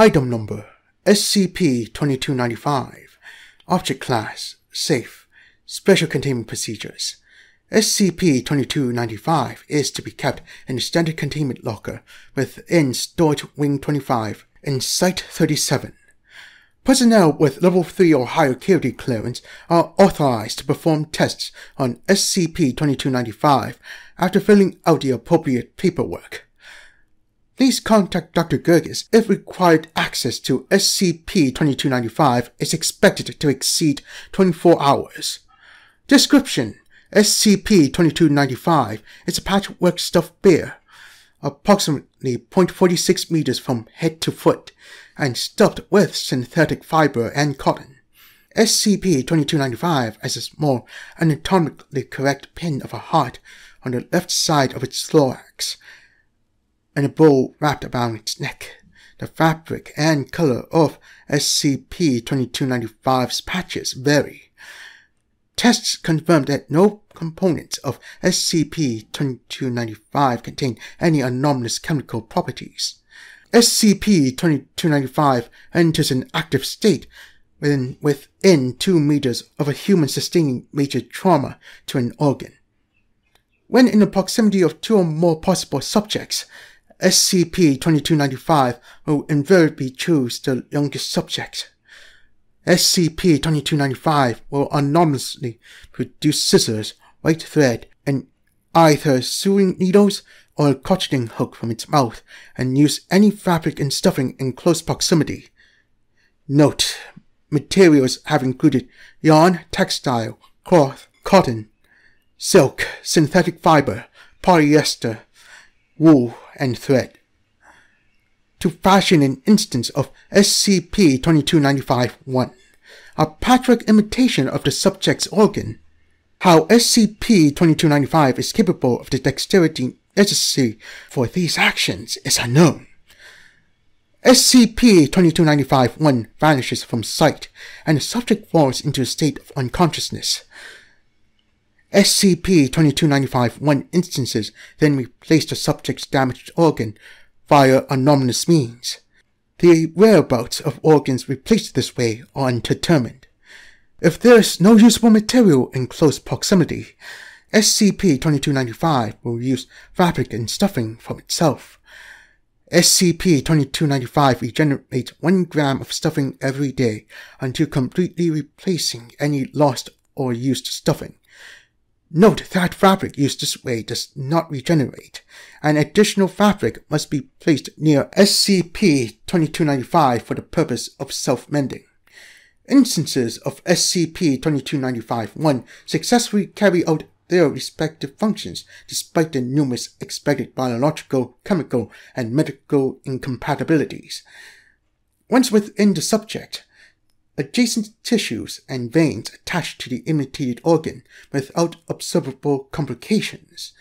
Item Number SCP-2295. Object Class Safe. Special Containment Procedures. SCP-2295 is to be kept in the Standard Containment Locker within Storage Wing 25 in Site 37. Personnel with Level 3 or higher security clearance are authorized to perform tests on SCP-2295 after filling out the appropriate paperwork. Please contact Dr. Gerges if required access to SCP-2295 is expected to exceed 24 hours. Description: SCP-2295 is a patchwork stuffed bear, approximately 0.46 meters from head to foot, and stuffed with synthetic fiber and cotton. SCP-2295 has a small, anatomically correct pin of a heart on the left side of its thorax, and a bow wrapped around its neck. The fabric and color of SCP-2295's patches vary. Tests confirmed that no components of SCP-2295 contain any anomalous chemical properties. SCP-2295 enters an active state within 2 meters of a human sustaining major trauma to an organ. When in the proximity of 2 or more possible subjects, SCP-2295 will invariably choose the youngest subject. SCP-2295 will anonymously produce scissors, white thread, and either sewing needles or a crocheting hook from its mouth, and use any fabric and stuffing in close proximity. Note: materials have included yarn, textile, cloth, cotton, silk, synthetic fiber, polyester, wool, and thread. To fashion an instance of SCP-2295-1, a patchwork imitation of the subject's organ. How SCP-2295 is capable of the dexterity necessary for these actions is unknown. SCP-2295-1 vanishes from sight, and the subject falls into a state of unconsciousness. SCP-2295-1 instances then replace the subject's damaged organ via anomalous means. The whereabouts of organs replaced this way are undetermined. If there is no useful material in close proximity, SCP-2295 will use fabric and stuffing from itself. SCP-2295 regenerates 1 gram of stuffing every day until completely replacing any lost or used stuffing. Note that fabric used this way does not regenerate, and additional fabric must be placed near SCP-2295 for the purpose of self-mending. Instances of SCP-2295-1 successfully carry out their respective functions despite the numerous expected biological, chemical, and medical incompatibilities. Once within the subject, adjacent tissues and veins attached to the imitated organ without observable complications.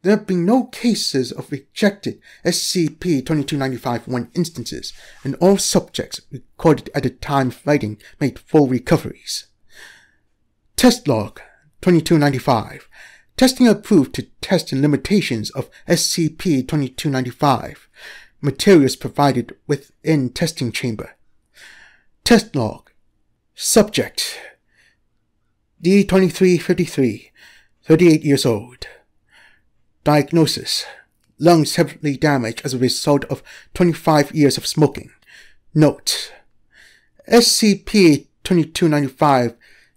There have been no cases of rejected SCP-2295-1 instances, and all subjects recorded at the time of writing made full recoveries. Test Log 2295. Testing approved to test the limitations of SCP-2295. Materials provided within testing chamber. Test Log. Subject: D-2353, 38 years old. Diagnosis: lungs heavily damaged as a result of 25 years of smoking. Note: SCP-2295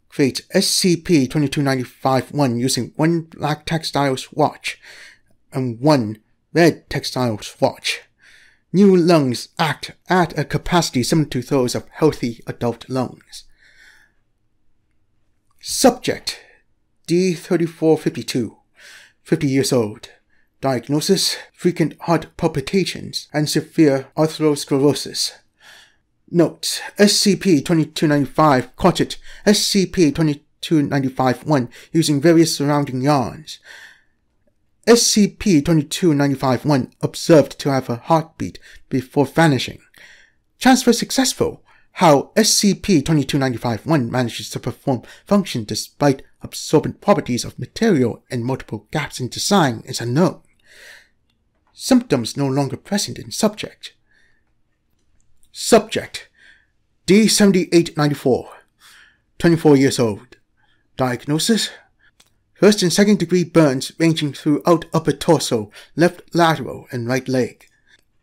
creates SCP-2295-1 using 1 black textile swatch and 1 red textile swatch. New lungs act at a capacity similar to those of healthy adult lungs. Subject: D-3452, 50 years old. Diagnosis: frequent heart palpitations and severe atherosclerosis. Note: SCP-2295 caught SCP-2295-1 using various surrounding yarns. SCP-2295-1 observed to have a heartbeat before vanishing. Transfer successful. How SCP-2295-1 manages to perform function despite absorbent properties of material and multiple gaps in design is unknown. Symptoms no longer present in subject. Subject, D-7894, 24 years old. Diagnosis, first and second degree burns ranging throughout upper torso, left lateral and right leg.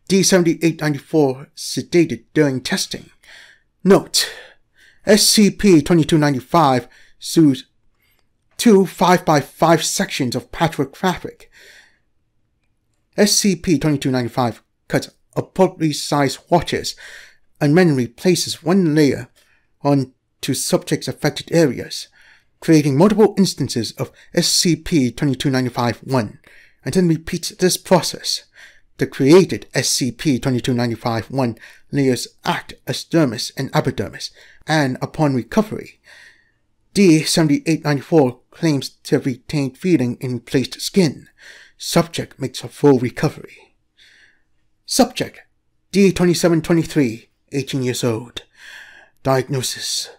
D-7894 sedated during testing. Note, SCP-2295 sews 2 5x5 sections of patchwork fabric. SCP-2295 cuts appropriately sized watches and manually places one layer onto subjects' affected areas, creating multiple instances of SCP-2295-1, and then repeats this process. The created SCP-2295-1 layers act as dermis and epidermis, and upon recovery, D-7894 claims to have retained feeling in replaced skin. Subject makes a full recovery. Subject, D-2723, 18 years old. Diagnosis,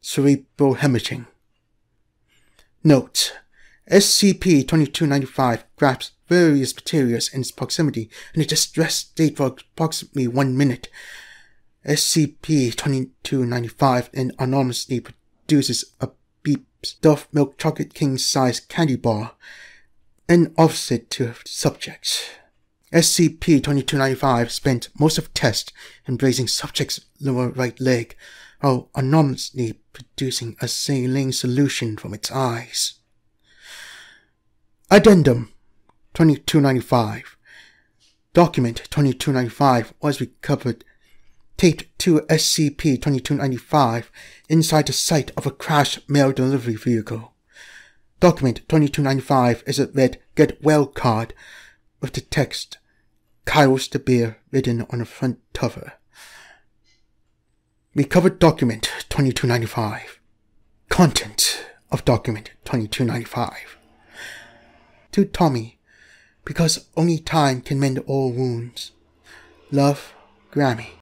cerebral hemorrhaging. Note, SCP-2295 grasps various materials in its proximity in a distressed state for approximately 1 minute. SCP-2295 then anonymously produces a beep stuffed milk chocolate king-sized candy bar and offers it to subjects. SCP-2295 spent most of the test embracing subject's lower right leg, while anonymously producing a saline solution from its eyes. Addendum 2295. Document 2295 was recovered taped to SCP-2295 inside the site of a crashed mail delivery vehicle. Document 2295 is a red Get Well card with the text Kyle's the Bear written on the front cover. Recovered document 2295. Content of document 2295. To Tommy, because only time can mend all wounds. Love, Grammy.